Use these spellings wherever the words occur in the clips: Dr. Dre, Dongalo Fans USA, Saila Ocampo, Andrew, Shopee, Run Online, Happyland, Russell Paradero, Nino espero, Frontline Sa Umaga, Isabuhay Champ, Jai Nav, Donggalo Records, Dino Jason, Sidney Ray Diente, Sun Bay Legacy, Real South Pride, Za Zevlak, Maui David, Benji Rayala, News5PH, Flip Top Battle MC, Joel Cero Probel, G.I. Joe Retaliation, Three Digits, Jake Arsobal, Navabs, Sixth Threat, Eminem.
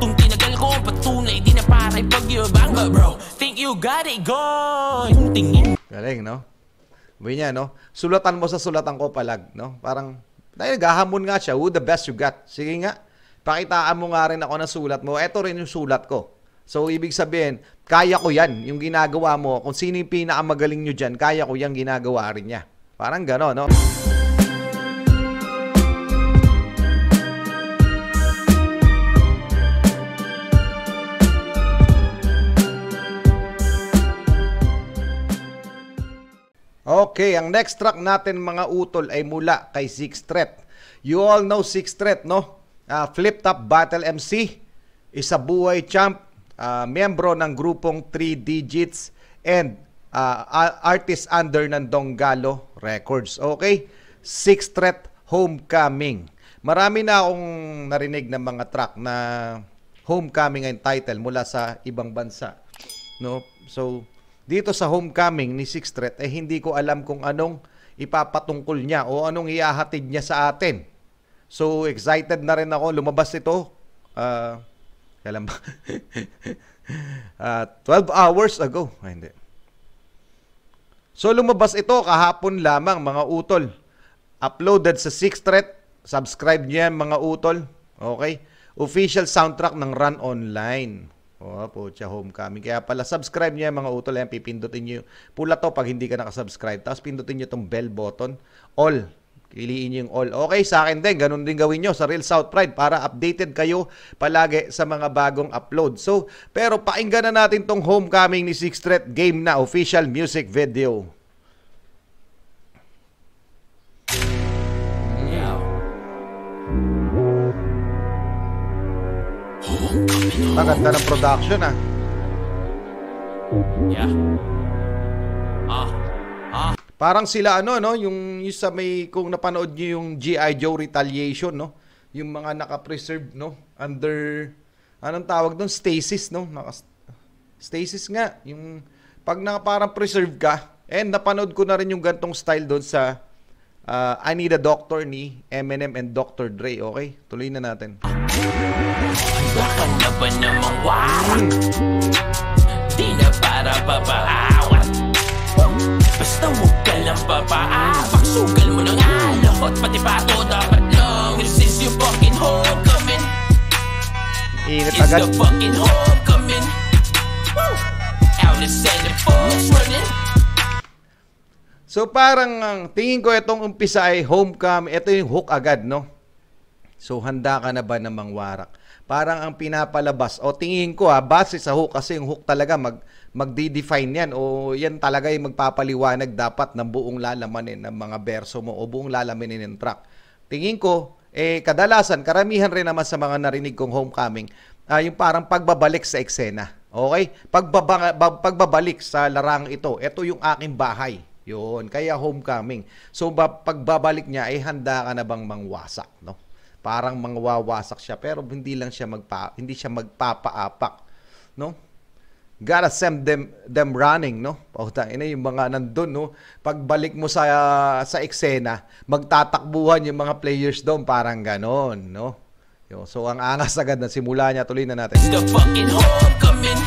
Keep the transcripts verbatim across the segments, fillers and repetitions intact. Itong tinagal ko ang patunay, di na paray pagyabang ba bro? Think you got it gone. Tingin. Galing, no? Buhay niya, no? Sulatan mo sa sulatan ko palag, no? Parang, dahil gahamon nga siya, who the best you got. Sige nga, pakitaan mo nga rin ako ng sulat mo. Ito rin yung sulat ko. So, ibig sabihin, kaya ko yan, yung ginagawa mo. Kung sino yung pinakamagaling nyo dyan, kaya ko yan, ginagawa rin niya. Parang gano'n, no? Okay, ang next track natin mga utol ay mula kay Sixth Threat. You all know Sixth Threat, no? Uh, Flip Top Battle M C, Isabuhay Champ, uh, membro ng grupong Three Digits, and uh, artist under ng Donggalo Records. Okay? Sixth Threat Homecoming. Marami na akong narinig ng mga track na Homecoming ang title mula sa ibang bansa, no? So, dito sa Homecoming ni Sixth Threat, eh hindi ko alam kung anong ipapatungkol niya o anong iahatid niya sa atin. So, excited na rin ako. Lumabas ito. Uh, kailan ba? uh, twelve hours ago. Ay, hindi. So, lumabas ito kahapon lamang, mga utol. Uploaded sa Sixth Threat. Subscribe niya mga utol. Okay? Official soundtrack ng Run Online. Oh, pocha, Homecoming. Kaya pala, subscribe niya mga utol. Ayan, pipindutin niyo. Pula to pag hindi ka nakasubscribe. Tapos pindutin niyo itong bell button. All. Piliin niyo yung all. Okay, sa akin din. Ganun din gawin niyo sa Real South Pride para updated kayo palagi sa mga bagong upload. So, pero painggan na natin tong Homecoming ni Sixth Threat. Game na. Official music video. Maganda ng production, ah. Yeah. Ah. Ah. Parang sila ano, no, yung, yung sa may, kung napanood niyo yung G I Joe Retaliation, no, yung mga naka-preserve, no, under anong tawag doon, stasis, no, naka stasis nga, yung pag na parang preserve ka. And napanood ko na rin yung gantong style doon sa uh, I Need a Doctor ni Eminem and Doctor Dre. Okay, tuloy na natin. Baka na ba namang warak? Di na para papaawat. Basta huwag ka lang papaawak. Sugal mo na nga lahat. Pati pato dapat lang. This is your fucking homecoming. It's the fucking homecoming. Out and send the folks running. So parang ang tingin ko itong umpisa ay homecoming. Ito yung hook agad, no? So handa ka na ba namang warak? Parang ang pinapalabas, o tingin ko ha, base sa hook, kasi yung hook talaga mag, magde-define yan, o yan talaga yung magpapaliwanag dapat ng buong lalamanin ng mga verso mo o buong lalamanin ng track. Tingin ko, eh kadalasan, karamihan rin naman sa mga narinig kong Homecoming, uh, yung parang pagbabalik sa eksena. Okay? Pagbaba, pagbabalik sa larang ito, ito yung aking bahay. Yun, kaya Homecoming. So pagbabalik niya, eh handa ka na bang mangwasak, no? Parang mangwawasak siya pero hindi lang siya magpa hindi siya magpapaapak, no? Gotta send them them running, no? Pautang ina yung mga nandoon, no? Pagbalik mo sa uh, sa eksena, magtatakbuhan yung mga players doon, parang ganon, no? Yo, so ang angas agad na simula niya, tuloy na natin. The fucking homecoming.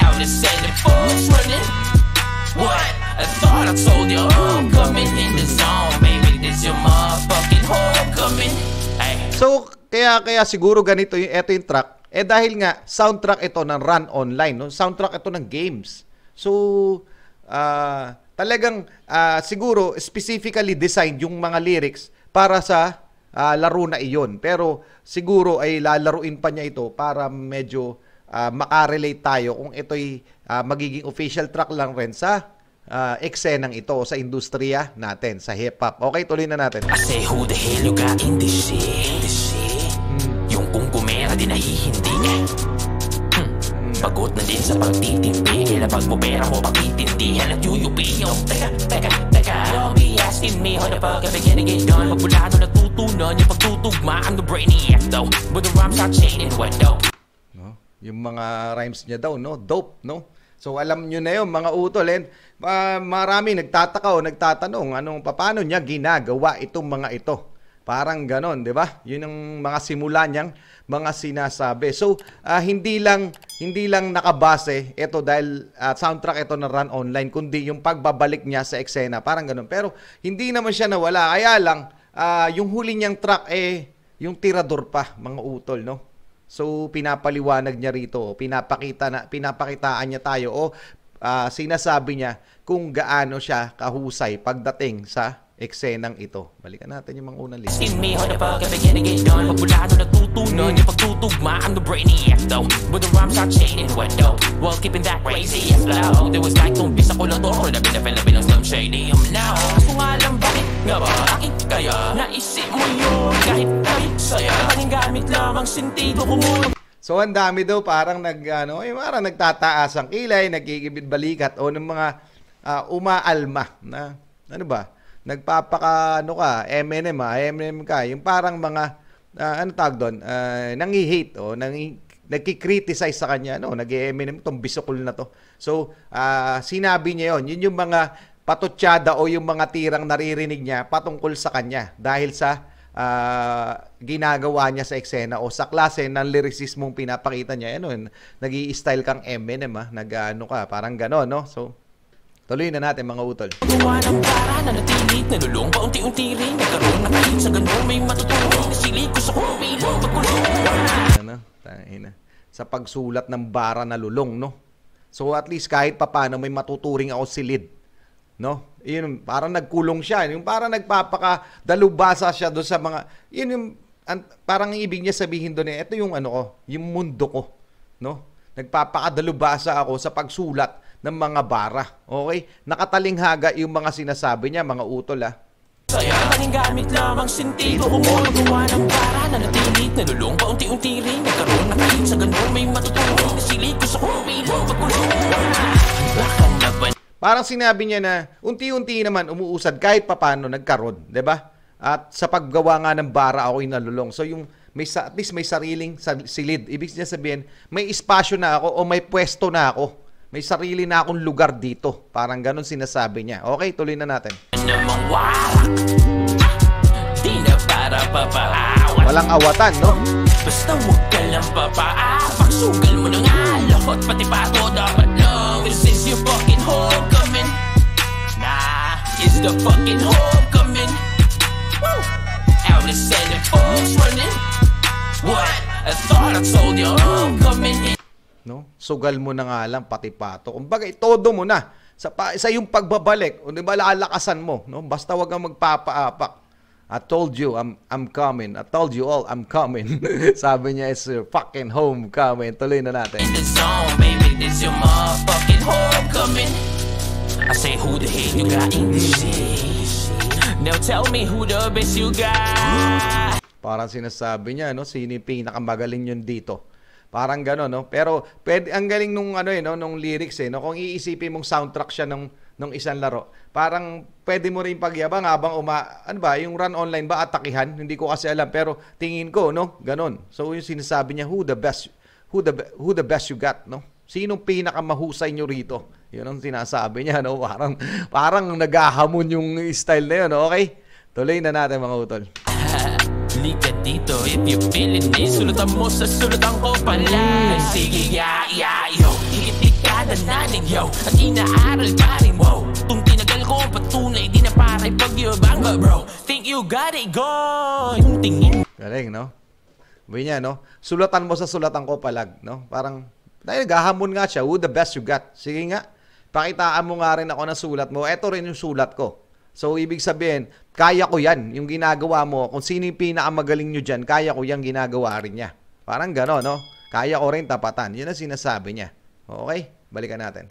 Out and send the folks running. What? I thought I told you homecoming in the zone, baby. This your motherfucking homecoming. So, kaya kaya siguro ganito yung eto yung track. Eh dahil nga soundtrack ito ng Run Online, no? Soundtrack ito ng games. So, uh, talagang uh, siguro specifically designed yung mga lyrics para sa uh, laro na iyon. Pero siguro ay lalaruin pa niya ito para medyo uh, makarelate tayo kung ito'y uh, magiging official track lang rin sa Uh, eksenang ito sa industriya natin, sa hip-hop. Okay, tuloy na natin. I say who the hell you got in this shit, in this shit. Hmm. Yung kung kumera di nahihindi eh. hmm. Pagod na din sa pagtitimpi. Kailan pag bumera mo pagtitindihan at yuyupi. Oh, teka, teka, teka. Don't be asking me how the fuck am I gonna get done. Pagbulado natutunan yung pagtutugmaan ng brainiac though. But the rhymes are chaining what dope, no? Yung mga rhymes niya daw, no? Dope, no? So alam nyo na yun mga utol, and uh, marami nagtataka o nagtatanong anong paano niya ginagawa itong mga ito. Parang ganon, di ba? Yun ang mga simula niyang mga sinasabi. So, uh, hindi lang hindi lang nakabase ito dahil uh, soundtrack ito na Run Online, kundi yung pagbabalik niya sa eksena. Parang ganon. Pero, hindi naman siya nawala. Kaya lang, uh, yung huli niyang track, eh, yung tirador pa, mga utol, no? So, pinapaliwanag niya rito. Pinapakita na, pinapakitaan niya tayo. O, uh, sinasabi niya kung gaano siya kahusay pagdating sa eksenang ito. Balikan natin yung mga unang list. Skin me on the bug at beginning it done. Mabulado nagtutunan. Yung pagtutugma, I'm the brainiac though. But the rhymes are shaded window. While keeping that crazy as low. There was like kung bisa ko lang to. Labi-labi-labi ng Slim Shady. I'm now. Ako nga lang bakit nga ba? Aking kaya. Naisip mo yun. Kahit kahit saya. Ang gamit lamang sintido ko. So, ang dami daw parang nag, ano, ay, parang nagtataas ang kilay, nagkikibit balikat o ng mga uh, umaalma na, ano ba? Nagpapaka, ano ka, Eminem ha, Eminem ka, yung parang mga, uh, ano tawag doon, uh, nangi-hate o nangi, nagki-criticize sa kanya, no, nag-Eminem, itong bisukol na to. So, uh, sinabi niya yon, yun yung mga patutsada o yung mga tirang naririnig niya patungkol sa kanya dahil sa uh, ginagawa niya sa eksena o sa klase ng lyricismong pinapakita niya. Ano, nag-i-style kang Eminem ha, nag-ano ka, parang gano'n, no, so, tuloy na natin mga utol. Gawa ng para na natilit, nalulong paunti-unti rin. Nagkaroon na kayo sa ganun, may matutulong. Nasilid ko sa kumilong, pagkulong. Ano, tayo na. Sa pagsulat ng bara na lulong, no? So at least kahit papano may matuturing ako silid, no? Yun, parang nagkulong siya. Yung parang nagpapakadalubasa siya doon sa mga, yun yung, parang ibig niya sabihin doon eh, ito yung ano ko, yung mundo ko, no? Nagpapakadalubasa ako sa pagsulat ng mga bara. Okay? Nakatalinghaga yung mga sinasabi niya, mga utol ah. Saya, paningamit lamang sintido umulugawa ng para na natinit, nalulong paunti-unti rin. Nagkaroon na kahit sa ganun may matutulong. Nasilid ko sa kumilong pagkulong. Parang sinabi niya na unti-unti naman umuusad kahit papano nagkaroon. Diba? At sa paggawa nga ng bara ako'y nalulong. So yung may, at least may sariling silid. Ibig niya sabihin, may espasyo na ako o may pwesto na ako. May sarili na akong lugar dito. Parang ganun sinasabi niya. Okay, tuloy na natin. Walang awatan, no? Basta huwag ka lang papaabak. Sugal mo na nga lahat. Pati pato dapat lang. This is your fucking homecoming. Nah, it's the fucking homecoming. Woo! Out in the folks running. What? I thought I told you homecoming. No? Sugal mo na nga lang pati pato. Kumbaga itodo mo na sa pa, sa yung pagbabalik, o di ba lalakasan mo, no? Basta wag kang magpapaapak. I told you I'm I'm coming. I told you all I'm coming. Sabi niya it's your fucking home coming. Tuloy na natin. Zone, baby, this your motherfucking home coming. I say who the hell you got in this? Now tell me who the best you got. Parang sinasabi niya, no, sino yung pinakamagaling yun dito. Parang gano'n, no? Pero pwede, ang galing nung, ano, eh, no? Nung lyrics, eh, no? Kung iisipin mong soundtrack siya nung, nung isang laro, parang pwede mo rin pagyabang habang uma... Ano ba? Yung Run Online ba? Atakihan? Hindi ko kasi alam. Pero tingin ko, no? Gano'n. So yung sinasabi niya, who the best... Who the, who the best you got, no? Sinong pinakamahusay nyo rito? Yun ang sinasabi niya, no? Parang, parang naghahamon yung style na yun, okay? Tuloy na natin, mga utol. Lika dito, if you feelin' this, sulatan mo sa sulatan ko pala. Sige, ya, ya, yo, higit-higit ka na nanigyaw. At inaaral ka rin, wow. Itong tinagal ko patunay, di na paray pagyabang ba, bro. Think you got it, go. Yung tingin. Galing, no? Sabi niya, no? Sulatan mo sa sulatan ko palag, no? Parang, dahil gahamon nga siya, who the best you got. Sige nga, pakitaan mo nga rin ako na sulat mo. Eto rin yung sulat ko. So, ibig sabihin, kaya ko yan, yung ginagawa mo. Kung sino yung pinakamagaling nyo dyan, kaya ko yan ginagawa rin niya. Parang gano'n, no? Kaya ko rin tapatan. Yun ang sinasabi niya. Okay? Balikan natin.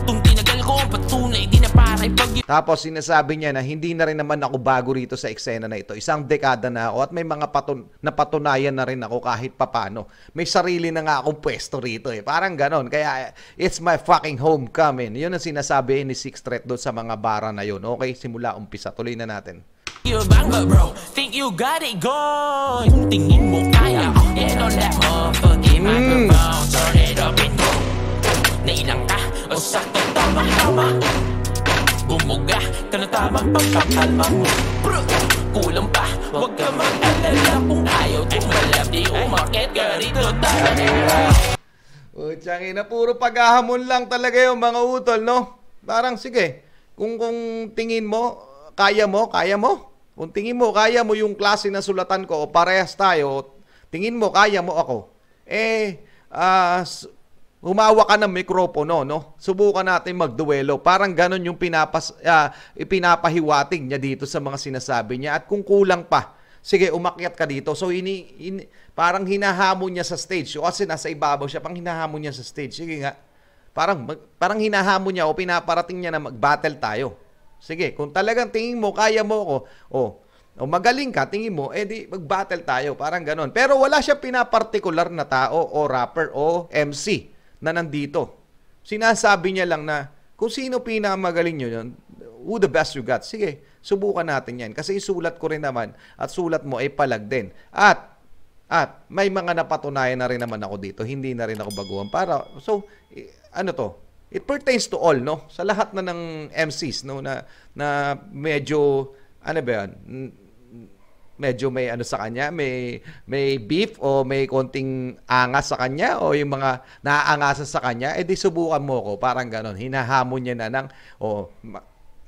Tapos, sinasabi niya na hindi na rin naman ako bago rito sa eksena na ito. Isang dekada na ako at may mga patun napatunayan na rin ako kahit papano. May sarili na nga akong pwesto rito, eh. Parang gano'n. Kaya, it's my fucking homecoming. Yun ang sinasabi ni Sixth Threat doon sa mga bara na yun. Okay? Simula umpisa. Tuloy na natin. You bang ba, bro? Think you got it, go. Yung tingin mo kaya ako. And on that motherfucking microphone, turn it up and go. Nailang ka o sakto tamang-tama. Bumuga ka na tamang pagkakalma mo. Bro, kulang pa, wag ka mag-alala. Tumalab di umakit ganito talaga. Utsangin na, puro paghahamon lang talaga yung mga utol, no? Parang sige, kung, kung tingin mo, kaya mo, kaya mo. Kung tingin mo, kaya mo yung klase na sulatan ko o parehas tayo, tingin mo, kaya mo ako. Eh, uh, humawa ka ng mikropono, no? Subukan natin magduelo. Parang ganon yung pinapas, uh, pinapahiwating niya dito sa mga sinasabi niya. At kung kulang pa, sige, umakyat ka dito. So, ini, ini, parang hinahamon niya sa stage. Kasi nasa ibabaw siya, pang hinahamon niya sa stage. Sige nga. Parang, parang hinahamon niya o pinaparating niya na mag-battle tayo. Sige, kung talagang tingin mo, kaya mo ako, o, o magaling ka, tingin mo, eh di, mag-battle tayo. Parang ganon. Pero wala siya pinapartikular na tao o rapper o M C na nandito. Sinasabi niya lang na, kung sino pinakamagaling nyo yun, who the best you got. Sige, subukan natin yan. Kasi isulat ko rin naman at sulat mo ay palag din. At, at may mga napatunayan na rin naman ako dito. Hindi na rin ako baguhan para. So, ano to? It pertains to all, no? Sa lahat na ng M Cs, no? Na, na medyo, ano ba yan? Medyo may ano sa kanya? May, may beef o may konting angas sa kanya o yung mga naaangasa sa kanya. Eh di subukan mo ko. Parang ganon. Hinahamon niya na ng, o, oh,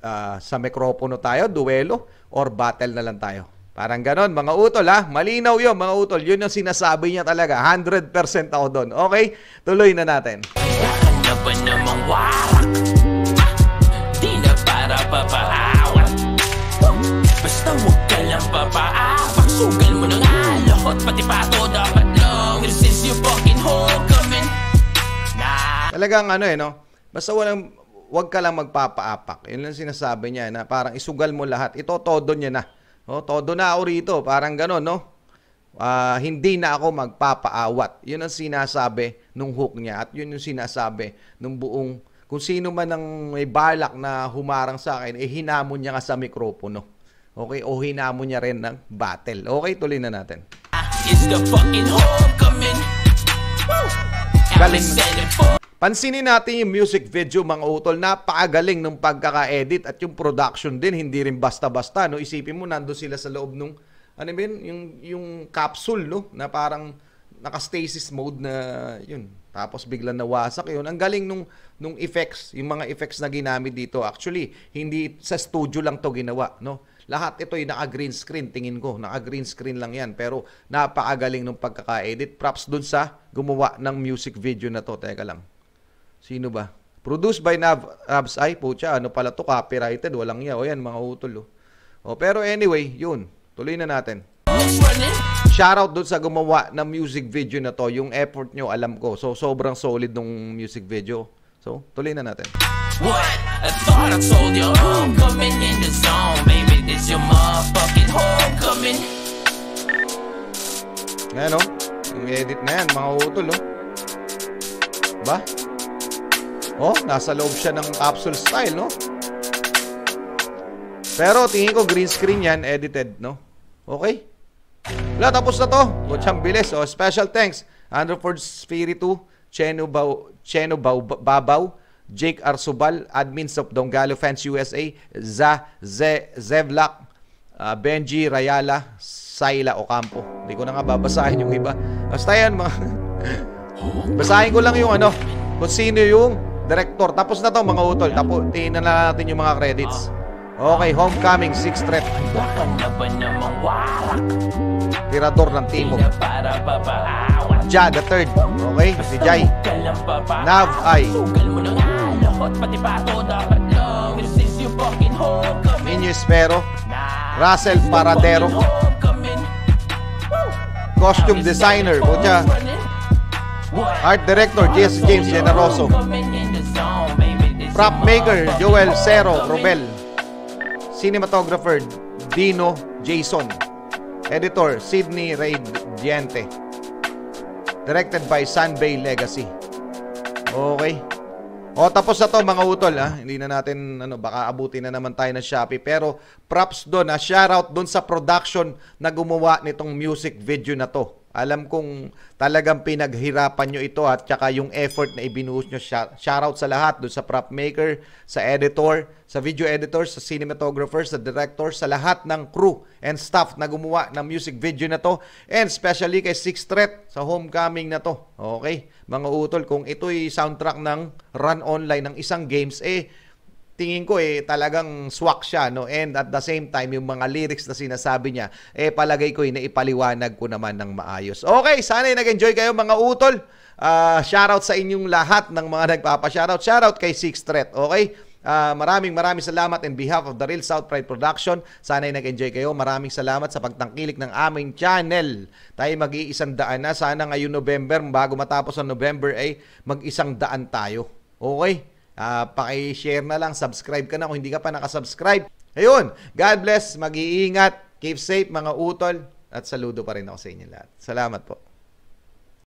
Uh, sa mikropono tayo, duelo, or battle na lang tayo. Parang ganon, mga utol, ha? Malinaw yun, mga utol. Yun yung sinasabi niya talaga. one hundred percent ako doon. Okay? Tuloy na natin. Saan na ba namang warak? Di na para papaawak. Basta huwag ka lang papaawak. Sugal mo ng alakot, pati pato. Dapat lang resist yung fucking whole coming. Talagang ano eh, no? Basta walang... Huwag ka lang magpapaapak. Yun lang sinasabi niya na parang isugal mo lahat. Ito, todo niya na. O, todo na ako rito. Parang gano'n, no? Uh, hindi na ako magpapaawat. Yun ang sinasabi nung hook niya. At yun yung sinasabi nung buong... Kung sino man ang may balak na humarang sa akin, eh hinamon niya nga sa mikropono. Okay? O hinamon niya rin ng battle. Okay, tuloy na natin. It's the fucking homecoming. Galing na. Pansinin natin yung music video, mga utol. Napakagaling ng pagkaka-edit at yung production din, hindi rin basta-basta, no? Isipin mo, nandoon sila sa loob nung, ano ba yun, yung, yung capsule, no? Na parang naka-stasis mode na, yun. Tapos biglang nawasak, yun. Ang galing nung, nung effects, yung mga effects na ginamit dito. Actually, hindi sa studio lang to ginawa, no? Lahat ito ay naka-green screen, tingin ko. Naka-green screen lang yan. Pero napakagaling ng pagkaka-edit. Props dun sa gumawa ng music video na to. Teka lang. Sino ba? Produced by Navabs. Ay, pucha, ano pala to? Copyrighted. Walang niya. O yan, mga utol. O, pero anyway, yun. Tuloy na natin. Shoutout doon sa gumawa ng music video na to. Yung effort nyo, alam ko. So, sobrang solid nung music video. So, tuloy na natin. What? I thought I told you I'm coming in the zone. Baby, it's your motherfucking homecoming. Ngayon, o. Yung edit na yan, mga utol, o. Ba? Oh, nasa loob siya ng capsule style, no? Pero tingin ko green screen yan, edited, no? Okay? Wala, tapos na to. Kutsang bilis. Oh, special thanks. Andrew Ford Spiritu, Cheno Baw, Cheno Baw, Babaw, Jake Arsobal, admins of Dongalo Fans U S A, Za Zevlak, uh, Benji Rayala, Saila Ocampo. Hindi ko na nga babasahin yung iba. Basta yan, mga... Basahin ko lang yung ano, kung sino yung director. Tapos na to, mga utol. Tapos, tingnan na natin yung mga credits. Okay, Homecoming, Sixth Threat. Tirador ng Timog. Ja, the third. Okay, si Jai. Nav, ay. Nino espero. Russell Paradero. Costume designer. Kutya. Art director, J S. James Generoso. Prop maker, Joel Cero Probel. Cinematographer, Dino Jason. Editor, Sidney Ray Diente. Directed by Sun Bay Legacy. Okay. O, tapos na to, mga utol, ha? Hindi na natin, ano, baka abutin na naman tayo ng Shopee. Pero props doon, ha? Shoutout doon sa production na gumawa nitong music video na to. Alam kong talagang pinaghirapan nyo ito at saka yung effort na ibinuhos nyo. Shoutout sa lahat, doon sa prop maker, sa editor, sa video editor, sa cinematographer, sa director, sa lahat ng crew and staff na gumawa ng music video na to. And especially kay Sixth Threat sa homecoming na to. Okay, mga utol, kung ito'y soundtrack ng Run Online ng isang games, eh, tingin ko eh talagang swak siya, no? And at the same time, yung mga lyrics na sinasabi niya, eh palagay ko eh naipaliwanag ko naman ng maayos. Okay, sana ay nag-enjoy kayo mga utol. Uh, shoutout sa inyong lahat ng mga nagpapa-shoutout. Shoutout kay Sixth Threat, okay? Uh, maraming maraming salamat in behalf of the Real South Pride Production. Sana ay nag-enjoy kayo. Maraming salamat sa pagtangkilik ng aming channel. Tayo mag-iisang daan na. Sana ngayong November, bago matapos ang November, ay eh, mag-isang daan tayo. Okay? Uh, paki-share na lang, subscribe ka na kung hindi ka pa nakasubscribe. Ayun, God bless, mag-iingat, keep safe mga utol, at saludo pa rin ako sa inyo lahat. Salamat po.